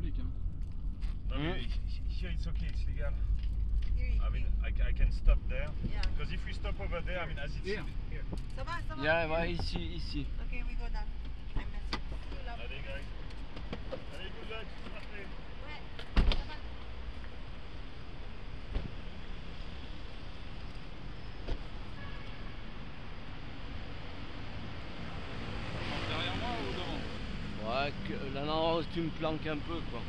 flic. Hein. I mean, here it's okay, it's legal. I mean, I can stop there. Yeah. Because if we stop over there, I mean, as it's here. Ça va, ça va. Yeah, va ici, ici. Okay, we go down. I'm messing. Good luck. Allez, guys. Allez, good luck. Parfait. Ouais. Ça va. Derrière moi ou devant? Ouais, que, là, non, tu me planques un peu, quoi.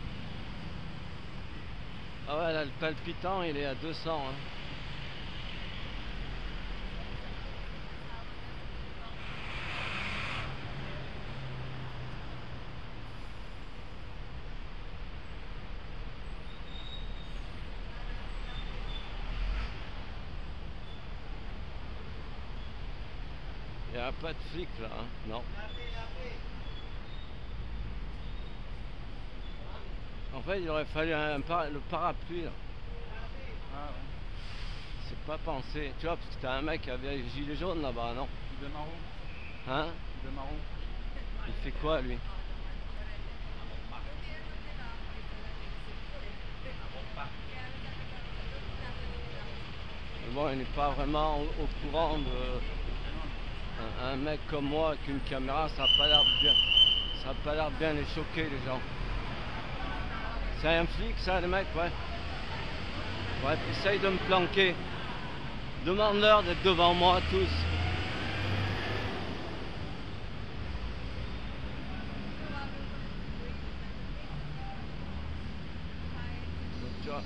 Ah ouais, là, le palpitant il est à 200 hein. Il n'y a pas de flic là, hein. Non. En fait, il aurait fallu le parapluie. Là. Ah ouais. C'est pas pensé. Tu vois, parce que t'as un mec avec un gilet jaune là-bas, non? Il est marron. Hein? Il est marron. Il fait quoi, lui? Mais bon, il n'est pas vraiment au courant de... Un mec comme moi avec une caméra, ça n'a pas l'air bien. Ça n'a pas l'air bien les choquer, les gens. C'est un flic ça, le mec, ouais. Ouais, essaye de me planquer. Demande-leur d'être devant moi tous. Donc, tu vois.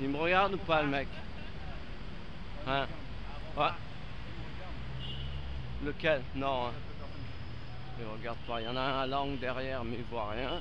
Il me regarde ou pas, le mec? Hein? Ouais. Lequel? Non, hein. Il regarde pas, il y en a un à l'angle derrière, mais il voit rien.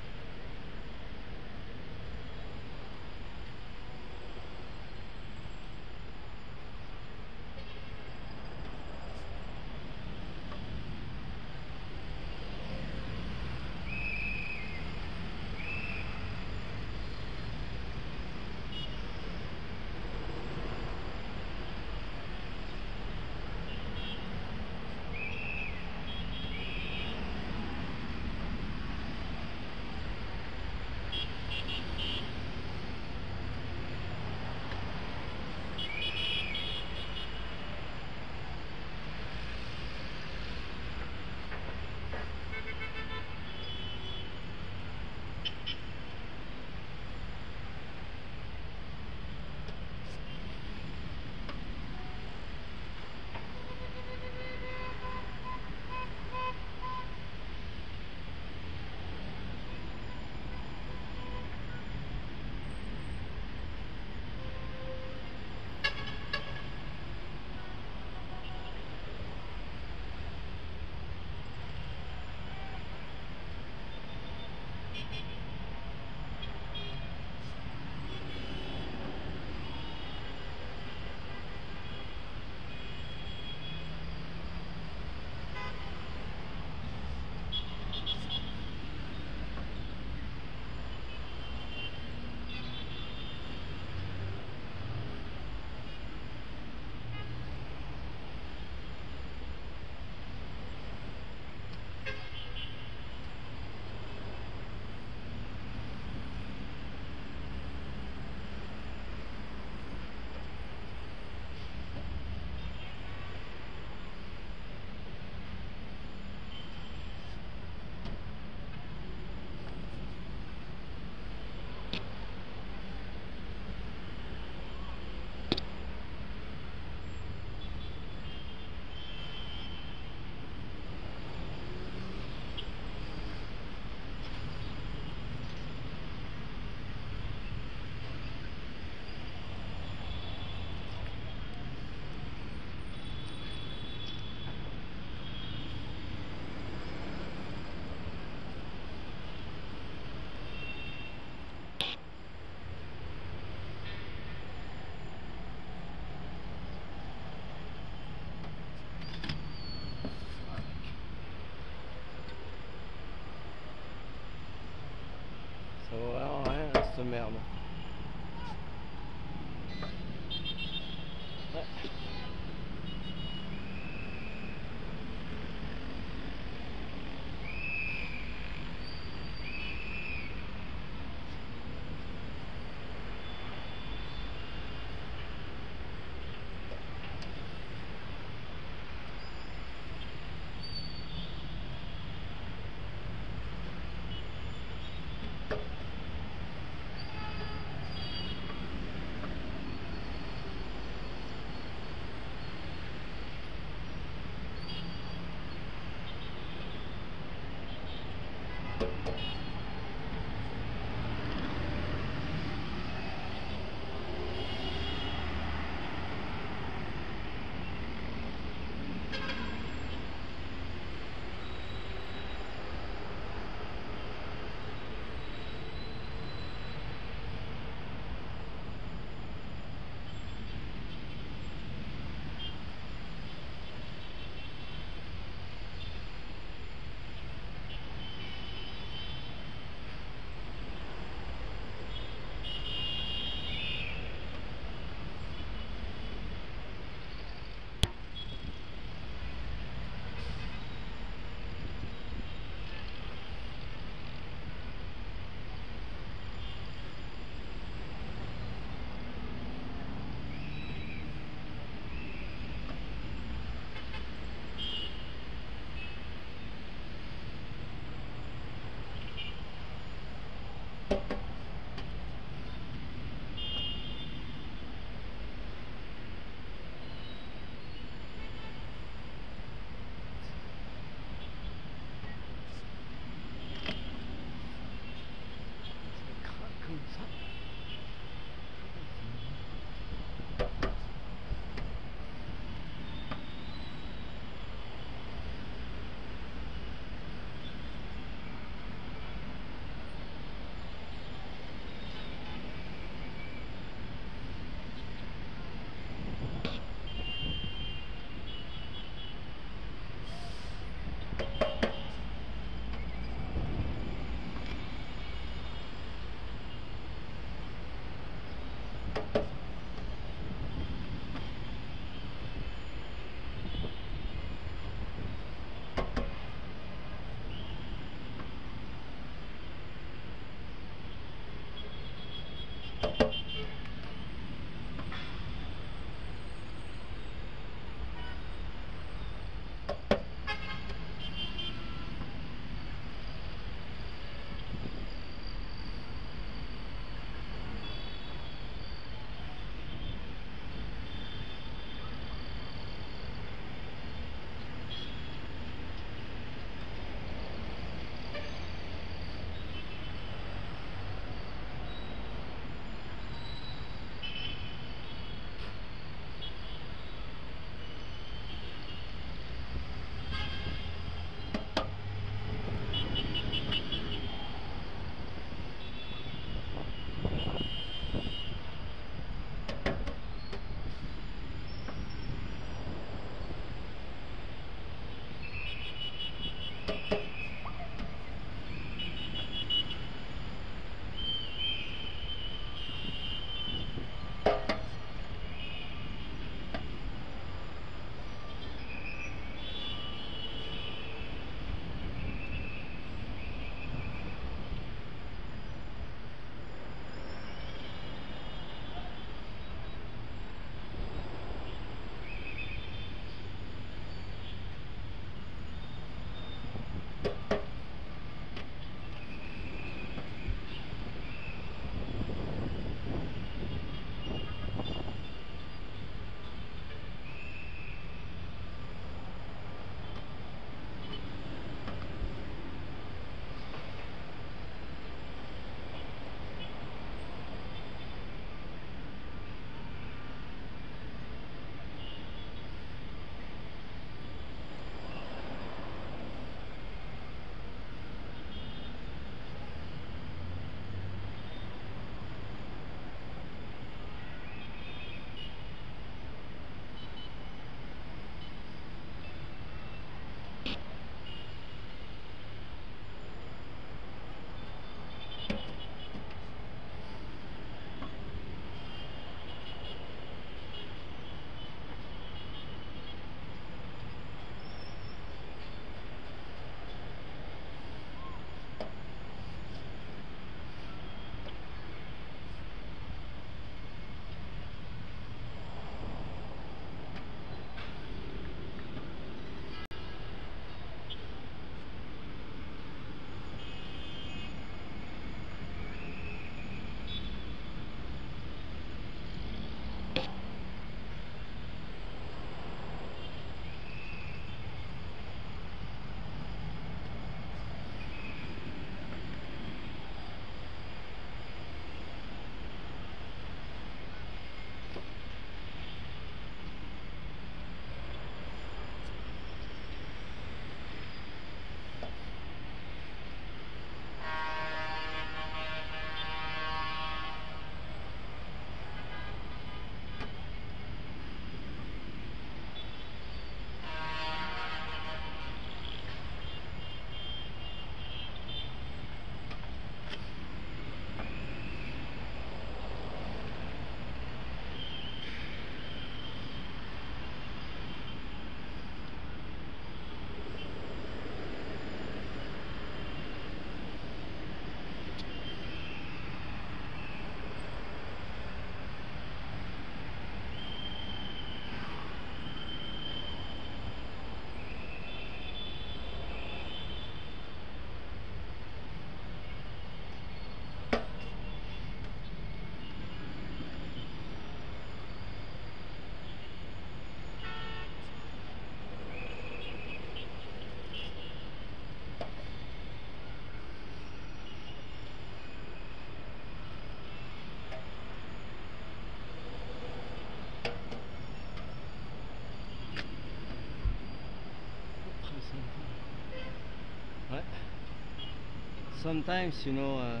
sometimes, you know,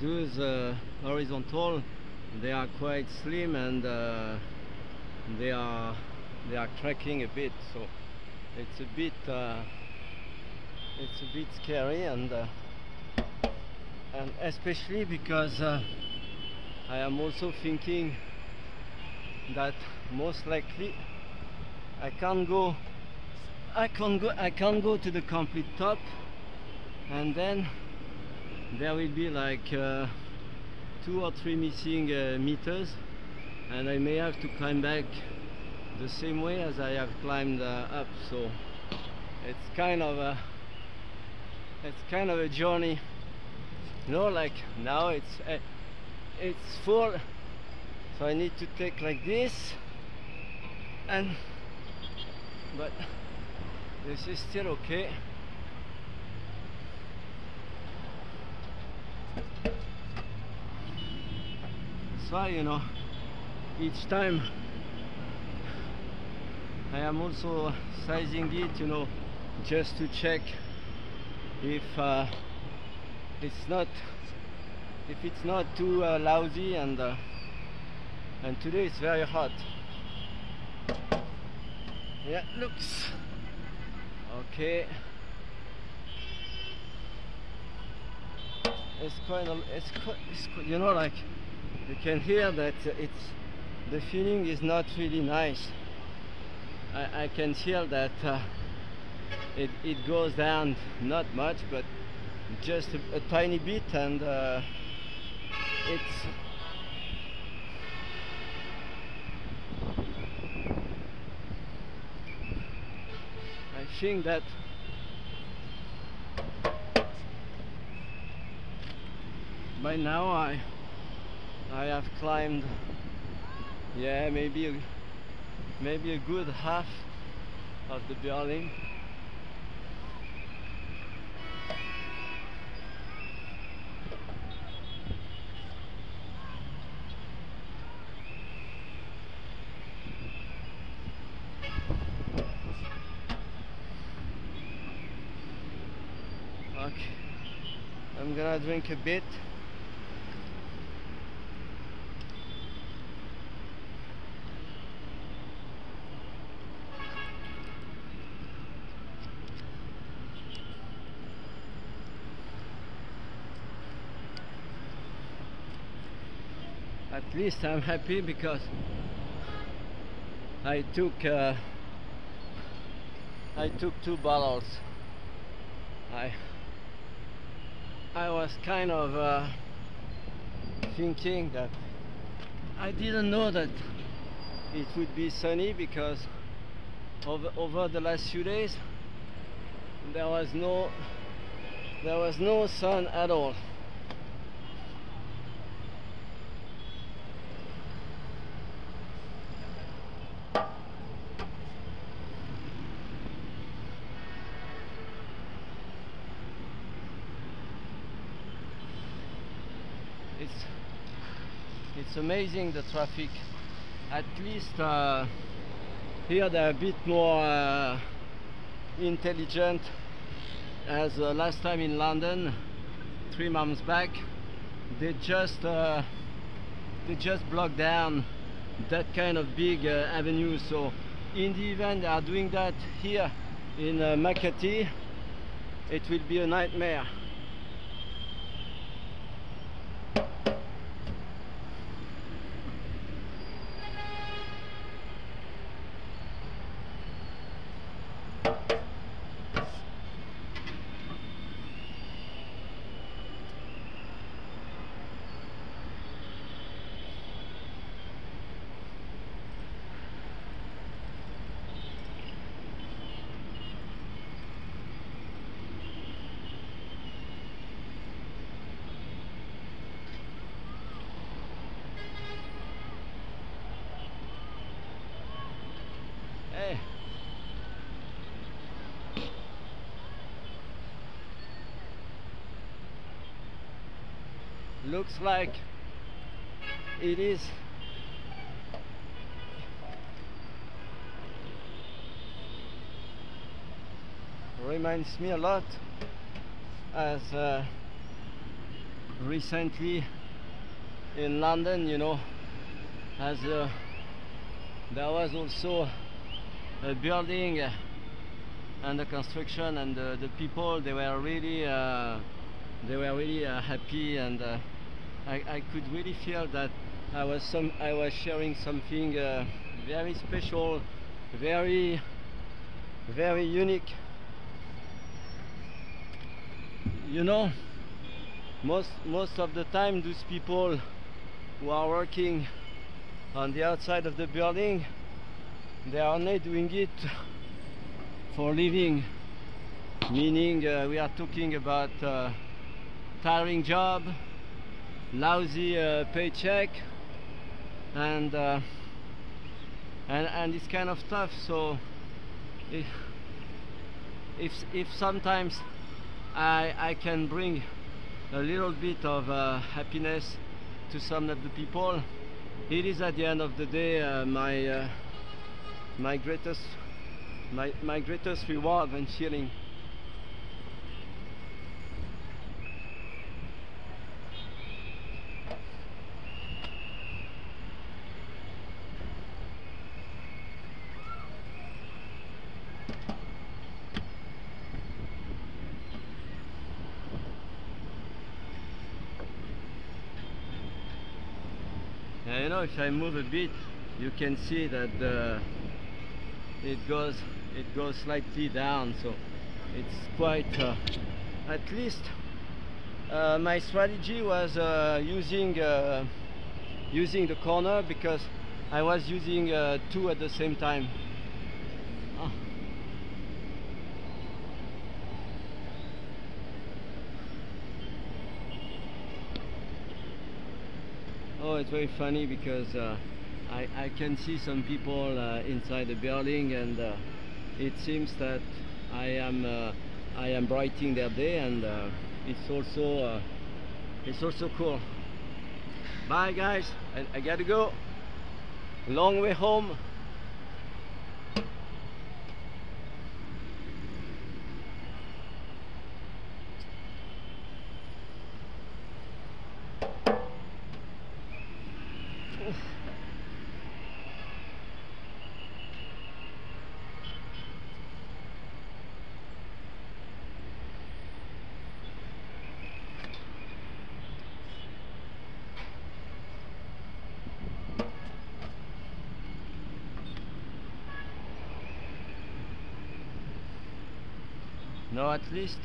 those horizontal, they are quite slim, and they are cracking a bit, so it's a bit scary, and especially because I am also thinking that most likely I can't go to the complete top, and then there will be like 2 or 3 missing meters, and I may have to climb back the same way as I have climbed up. So it's kind of a journey, you know. Like now it's full, so I need to take like this, and but this is still okay. That's why, you know, each time I am also sizing it, you know, just to check if it's not too lousy, and today it's very hot. Yeah, looks okay. It's quite, you know, like you can hear that the feeling is not really nice. I can feel that it goes down not much, but just a tiny bit, and I think that by now I have climbed, yeah, maybe a good half of the building. Okay, I'm gonna drink a bit. At least I'm happy because I took 2 bottles. I was kind of thinking that I didn't know that it would be sunny, because over the last few days there was no sun at all. It's amazing, the traffic. At least here they're a bit more intelligent, as last time in London 3 months back they just blocked down that kind of big avenue. So in the event they are doing that here in Makati, it will be a nightmare. Looks like it is. Reminds me a lot as recently in London, you know, as there was also a building and the construction, and the people, they were really happy, and I could really feel that I was sharing something very special, very unique. You know, most of the time those people who are working on the outside of the building, they are only doing it for living, meaning we are talking about tiring job, lousy paycheck, and it's kind of tough. So if sometimes I can bring a little bit of happiness to some of the people, it is at the end of the day my greatest reward and feeling. You know, if I move a bit, you can see that it goes slightly down. So it's quite. At least my strategy was using the corner, because I was using two at the same time. Oh. Oh, it's very funny because I can see some people inside the building, and it seems that I am brightening their day, and it's also cool. Bye guys, I gotta go. Long way home. No, at least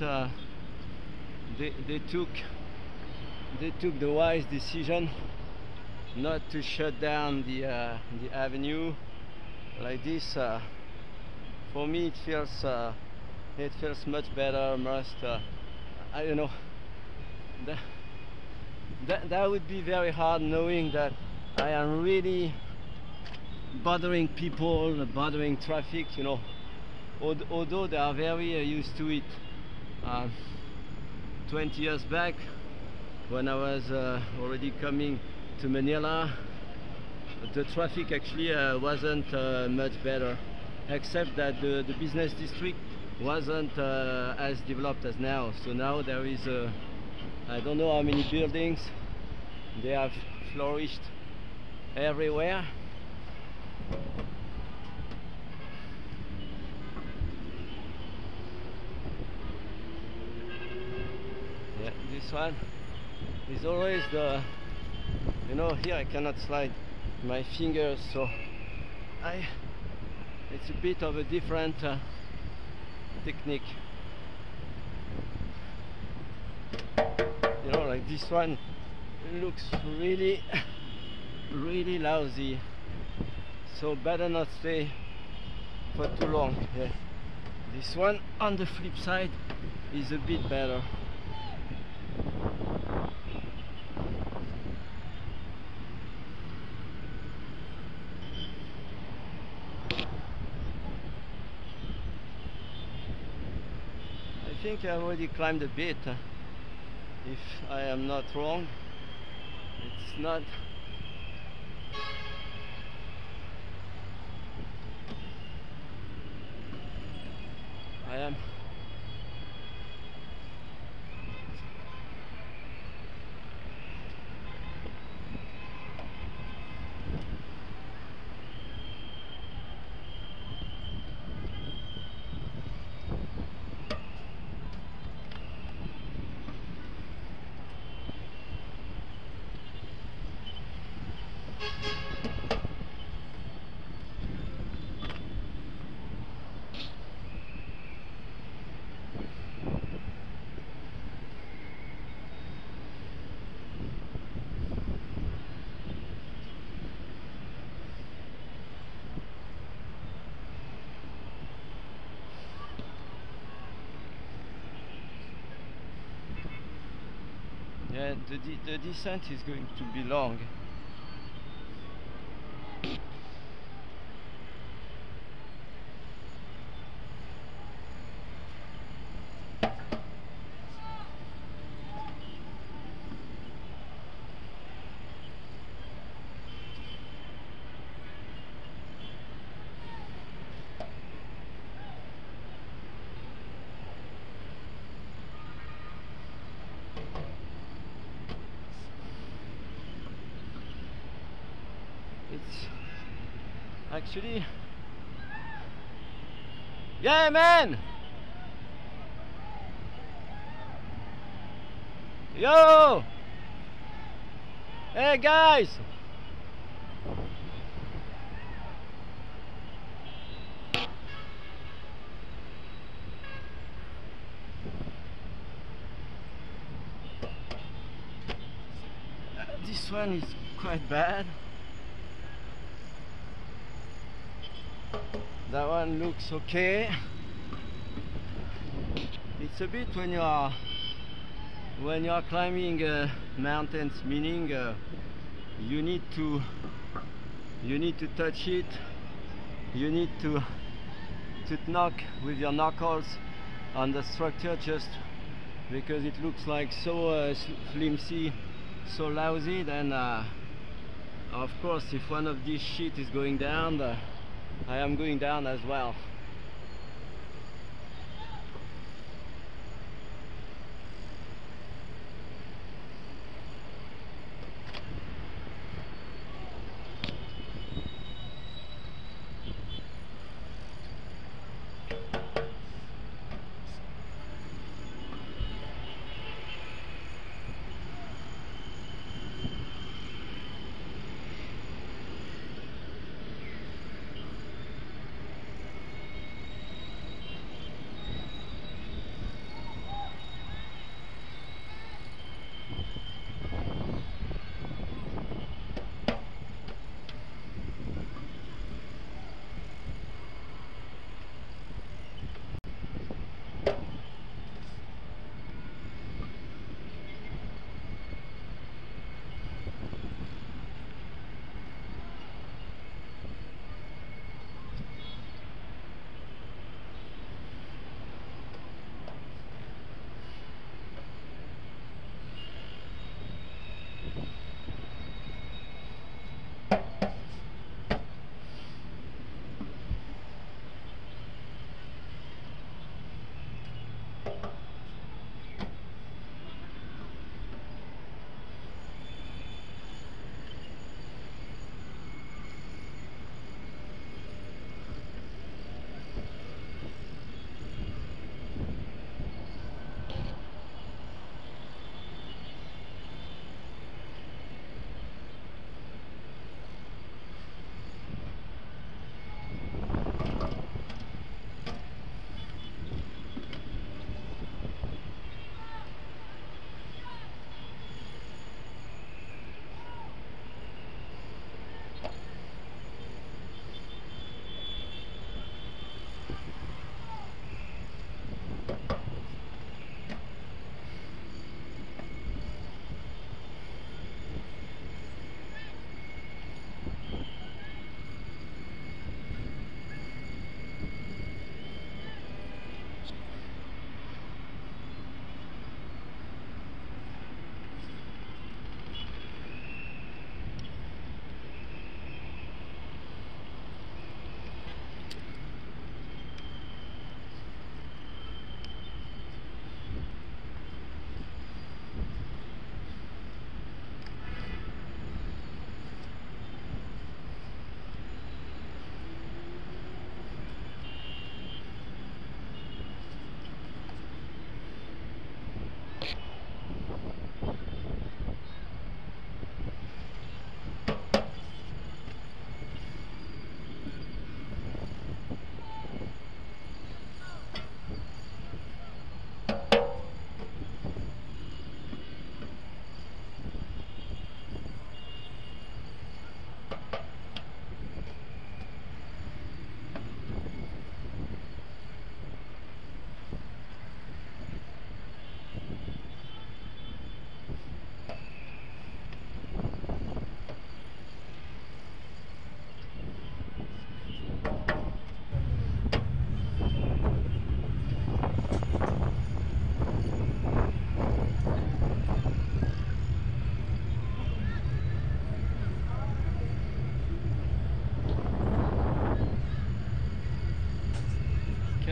they took the wise decision not to shut down the avenue like this. For me, it feels much better. I don't know. That would be very hard, knowing that I am really bothering people, bothering traffic. You know. Although they are very used to it. 20 years back, when I was already coming to Manila, the traffic actually wasn't much better, except that the business district wasn't as developed as now. So now there is, I don't know how many buildings, they have flourished everywhere. This one is always the, you know, here I cannot slide my fingers, so it's a bit of a different technique. You know, like this one looks really lousy, so better not stay for too long. Yeah. This one on the flip side is a bit better. I think I already climbed a bit, if I am not wrong. It's not. Yeah, the descent is going to be long. Actually, yeah, man. Yo, hey guys. This one is quite bad. That one looks okay. It's a bit when you are climbing mountains, meaning you need to touch it. You need to knock with your knuckles on the structure just because it looks like so flimsy, so lousy. Then of course, if one of these sheets is going down, I am going down as well.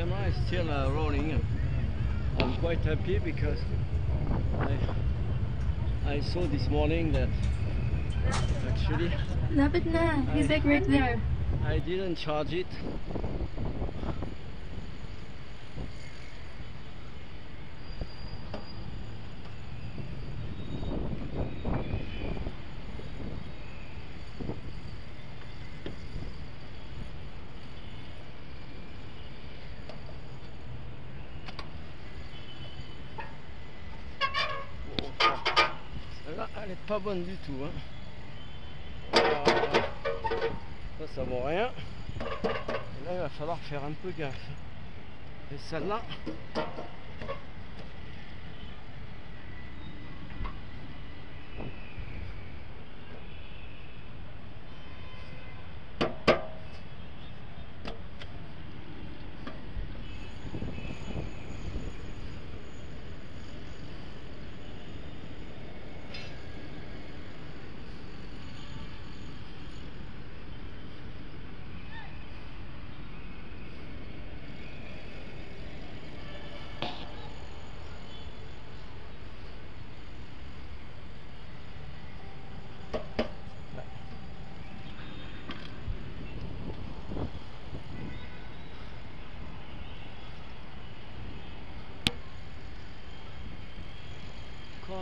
camera is still rolling. I'm quite happy because I saw this morning that actually he's like right there. I didn't charge it. Elle est pas bonne du tout, hein. Ça, ça vaut rien. Et là, il va falloir faire un peu gaffe. Et celle-là,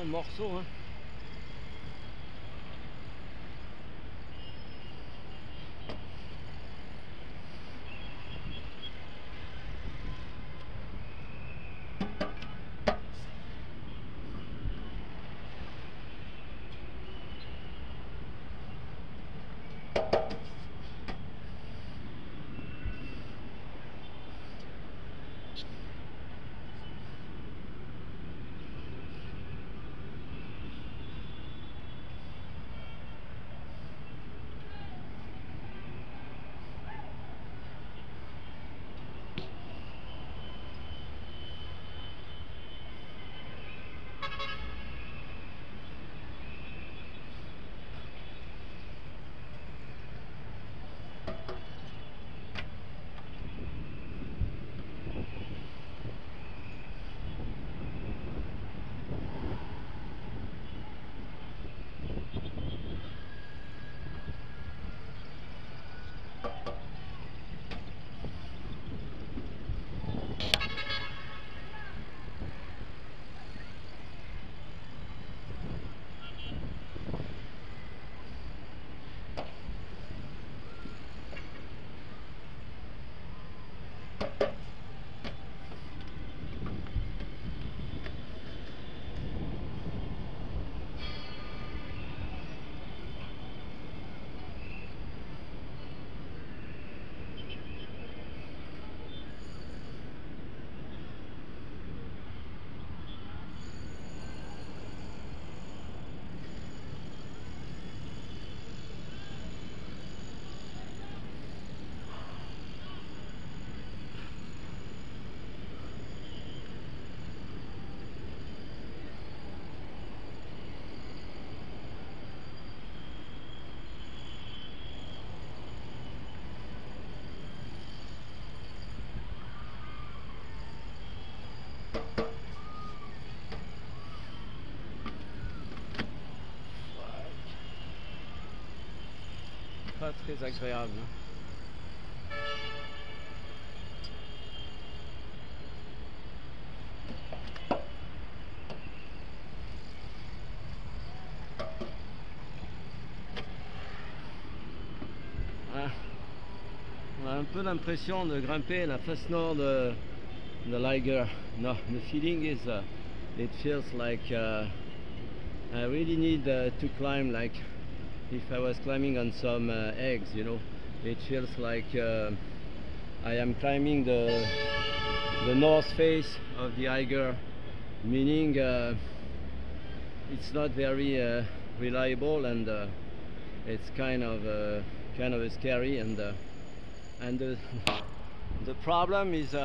un morceau, hein. Pas très agréable. Voilà. On a un peu l'impression de grimper la face nord de Eiger. No, the feeling is it feels like I really need to climb like if I was climbing on some eggs, you know. It feels like I am climbing the north face of the Eiger, meaning it's not very reliable, and it's kind of scary, and the problem is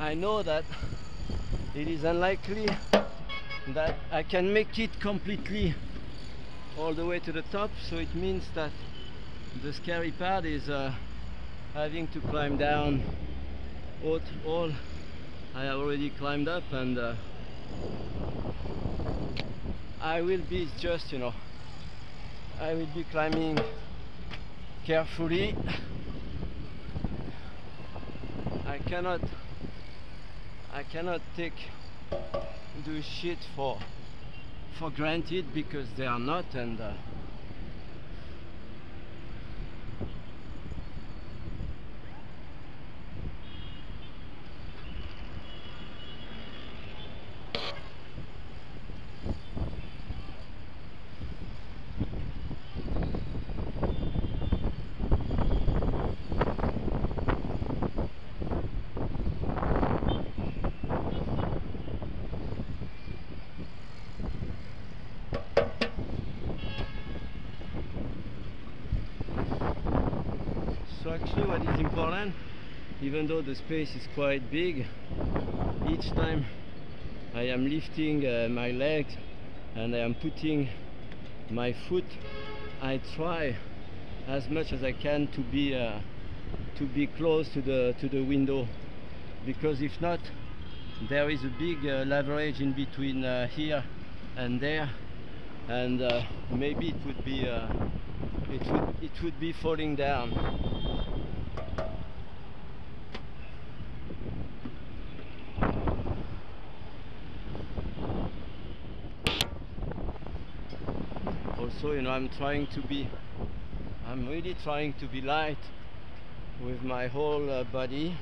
I know that it is unlikely that I can make it completely all the way to the top, so it means that the scary part is having to climb down all I have already climbed up, and I will be just, you know, I will be climbing carefully. I cannot take the shit for granted, because they are not, and actually what is important, even though the space is quite big, each time I am lifting my legs and I am putting my foot, I try as much as I can to be close to the window, because if not, there is a big leverage in between here and there, and maybe it would be falling down. So, you know, I'm really trying to be light with my whole body.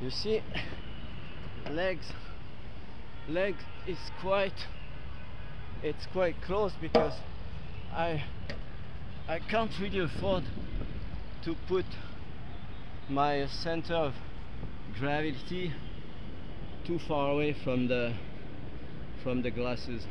You see, legs is quite close, because I can't really afford to put my center of gravity too far away from the glasses.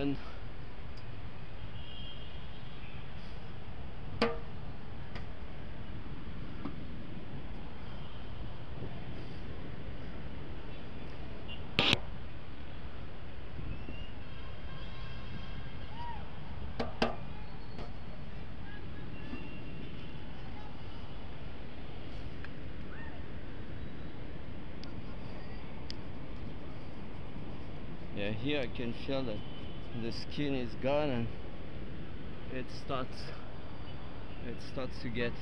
And yeah, here I can feel that the skin is gone, and it starts to get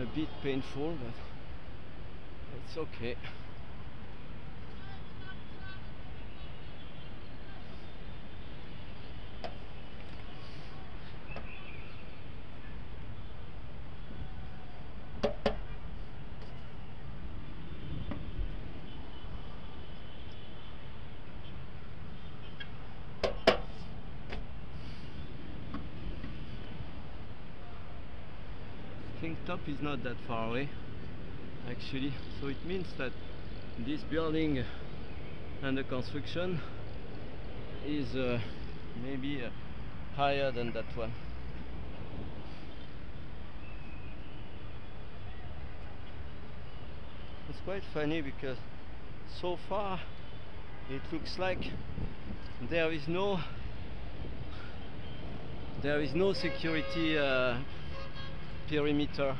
a bit painful, but it's okay. Top is not that far away actually, so it means that this building under construction is maybe higher than that one. It's quite funny, because so far it looks like there is no security perimeter,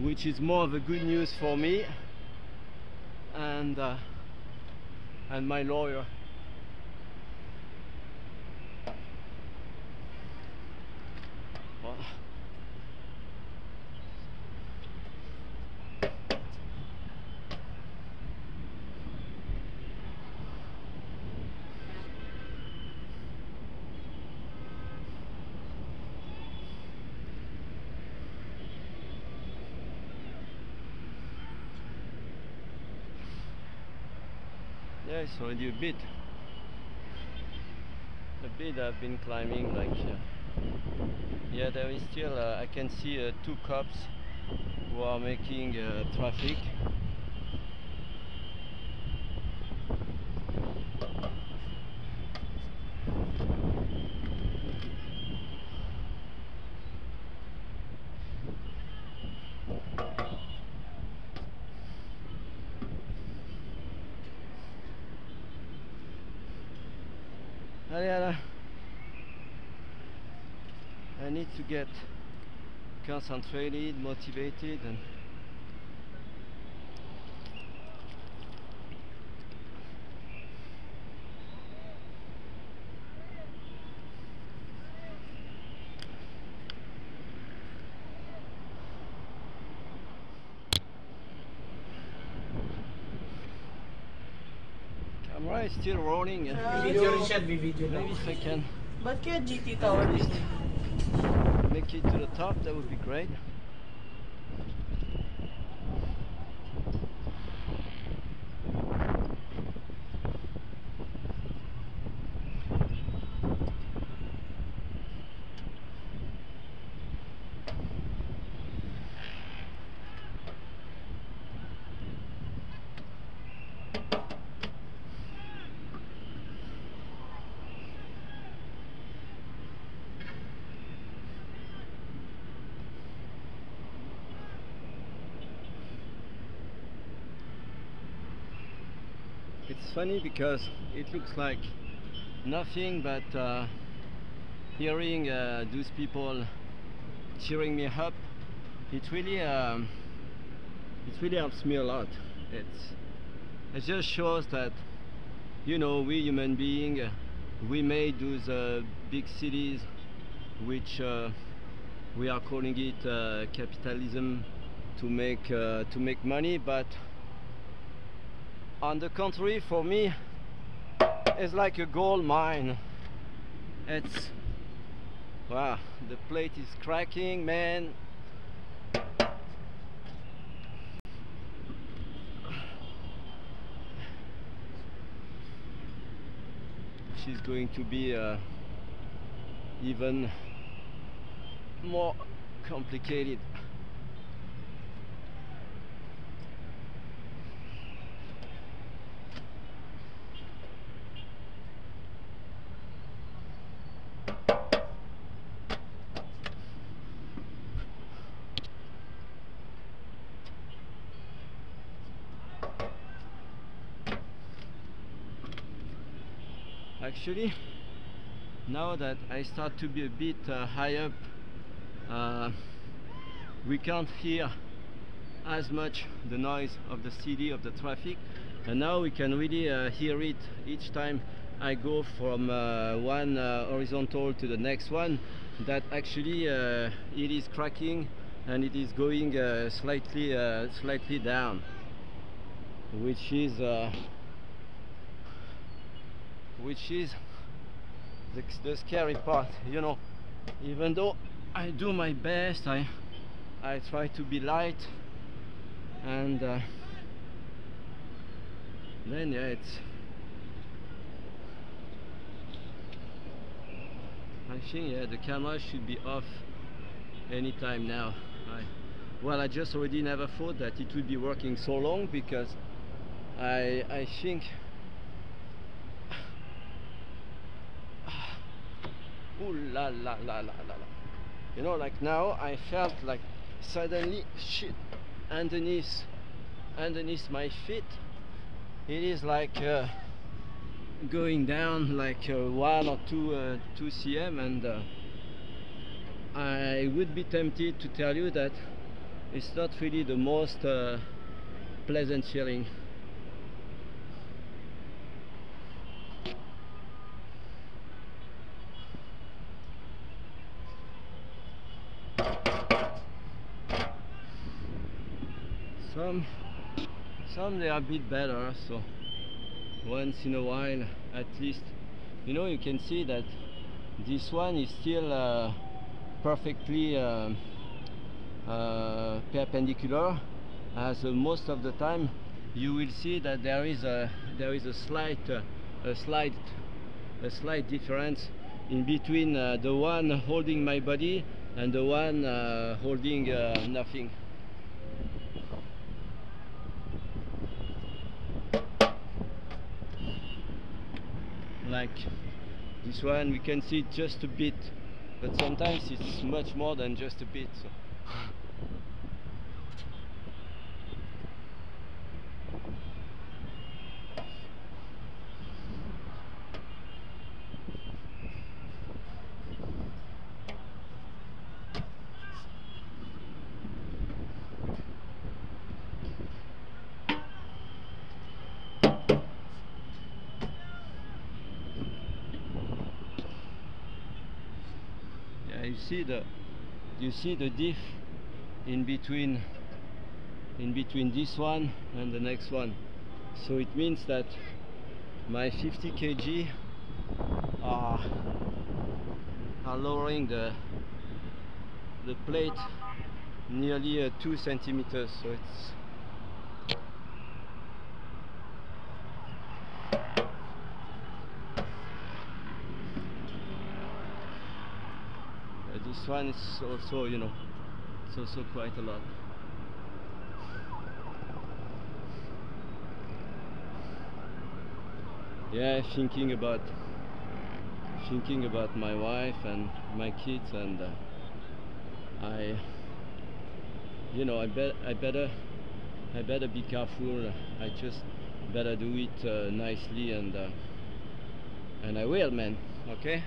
which is more of a good news for me and my lawyer. Well, it's already a bit I've been climbing, like yeah, there is still I can see two cops who are making traffic. need to get concentrated, motivated, and camera is still rolling. Maybe if I can. But get GT Tower. Make it to the top, that would be great. It's funny because it looks like nothing but hearing those people cheering me up. It really helps me a lot. It just shows that, you know, we human beings, we made those big cities, which we are calling it capitalism, to make money, but. On the contrary, for me, it's like a gold mine. It's, wow, the plate is cracking, man. She's going to be even more complicated. Actually, now that I start to be a bit high up, we can't hear as much the noise of the city, of the traffic, and now we can really hear it each time I go from one horizontal to the next one, that actually it is cracking and it is going slightly down, which is the scary part, you know. Even though I do my best, I try to be light, and then yeah, I think, yeah, the camera should be off anytime now. Well, I just already never thought that it would be working so long, because I think. Ooh la la la la la la. You know, like now I felt like suddenly shit underneath my feet. It is like going down like 1 or 2 cm, and I would be tempted to tell you that it's not really the most pleasant feeling. Some they are a bit better, so once in a while at least, you know, you can see that this one is still perfectly perpendicular, as most of the time you will see that there is a slight difference in between the one holding my body and the one holding nothing. Like this one, we can see just a bit, but sometimes it's much more than just a bit. So. you see the diff in between this one and the next one. So it means that my 50 kg are lowering the plate nearly 2 centimeters. So it's this one is also, you know, it's also quite a lot. Yeah, thinking about my wife and my kids, and I better be careful. I just better do it nicely, and I will, man. Okay.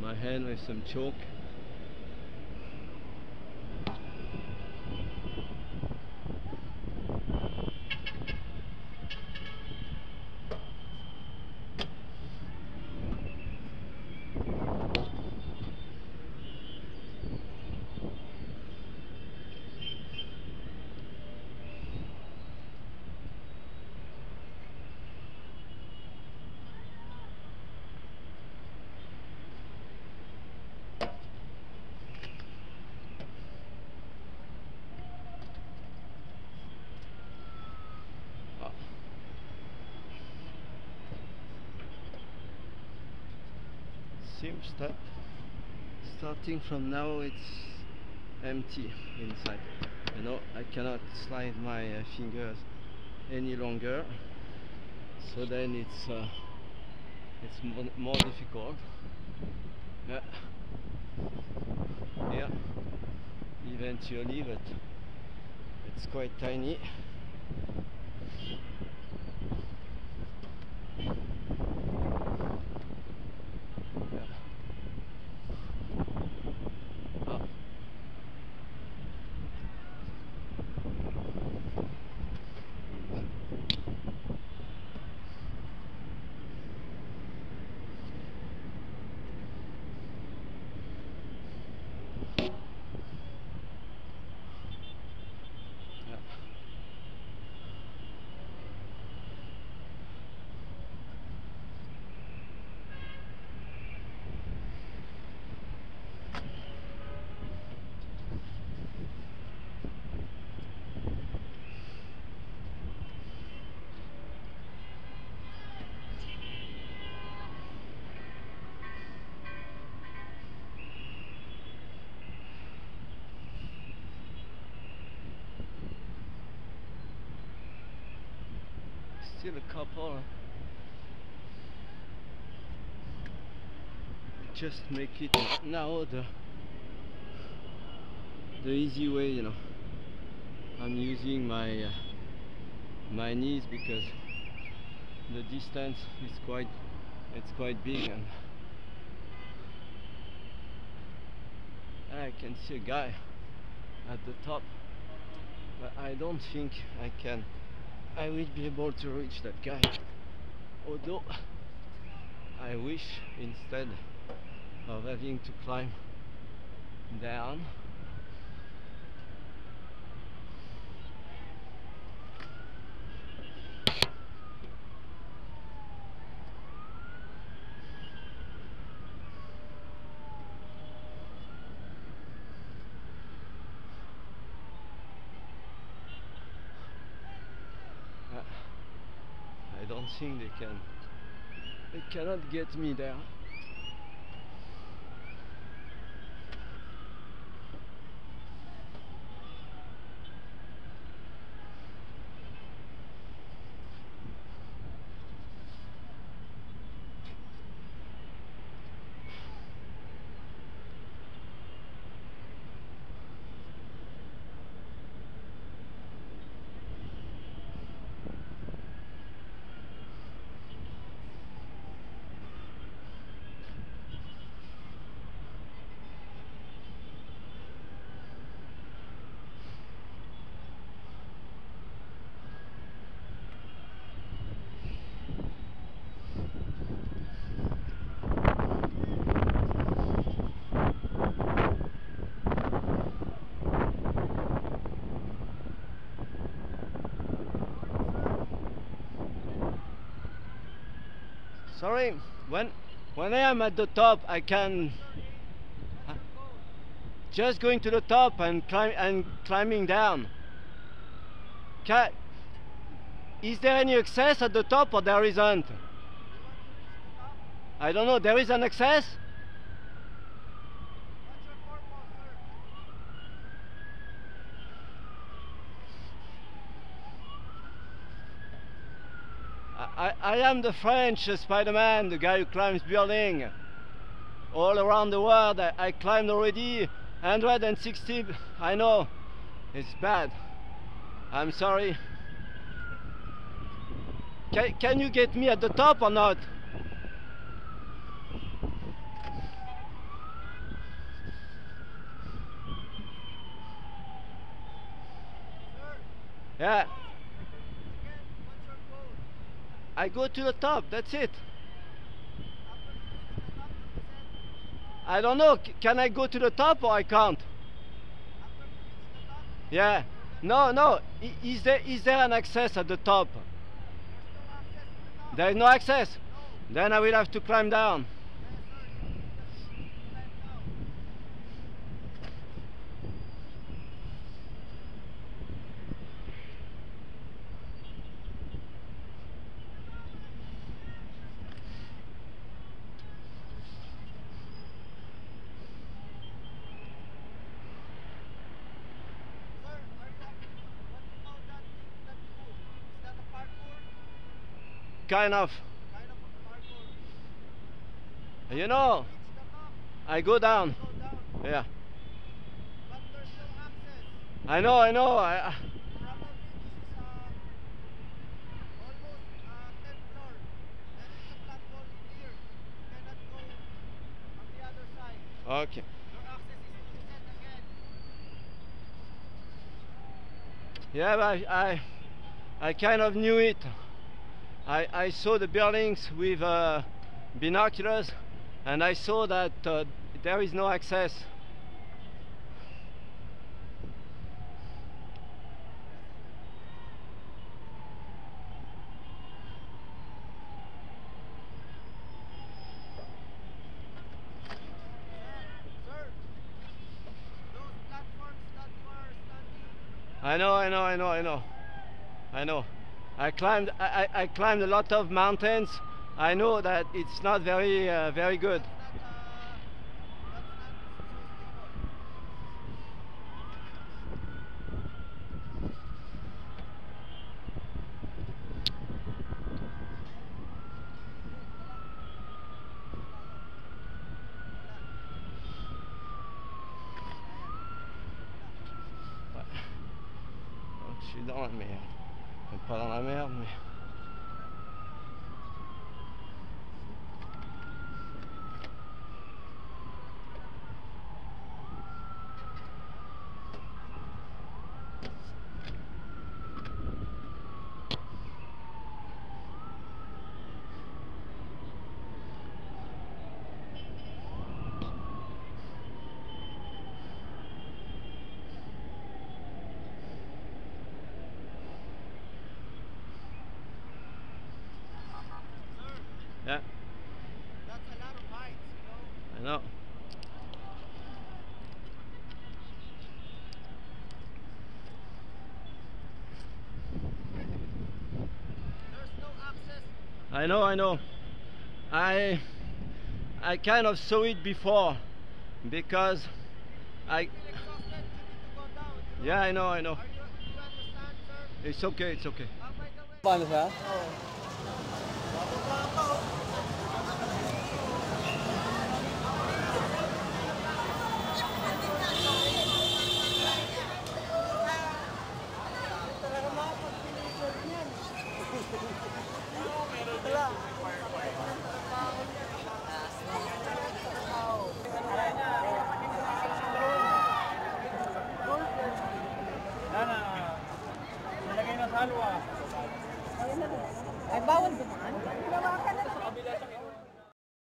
My hand with some chalk. Starting from now, it's empty inside. You know, I cannot slide my fingers any longer, so then it's more difficult. Yeah, yeah. Eventually, but it's quite tiny. Still a couple. Just make it now the easy way, you know. I'm using my my knees because the distance is quite big, and I can see a guy at the top, but I don't think I will be able to reach that guy, although I wish, instead of having to climb down, anything they can. They cannot get me there. Sorry, when I am at the top, I can just going to the top and climbing down. Is there any access at the top or there isn't? I don't know. There is an access. I am the French Spider-Man, the guy who climbs building all around the world. I climbed already 160. I know it's bad, I'm sorry. Can you get me at the top or not? Yeah, I go to the top, that's it. I don't know, can I go to the top or I can't? Yeah, no, is there an access at the top? There is no access. Then I will have to climb down. Kind of. You know, I go down. Yeah. But there's no access. I know. Probably this is almost 10th floor. There is a platform here. You cannot go on the other side. Okay. Your access is to set again. Yeah, but I kind of knew it. I saw the buildings with binoculars, and I saw that there is no access. Sir, those platforms that you are standing. I know. I climbed a lot of mountains. I know that it's not very very good. Je suis dans la merde. Pas dans la merde, mais... I know. I kind of saw it before because I... Yeah, I know. It's okay. Ay, bawal ba naman? Gawa ka na.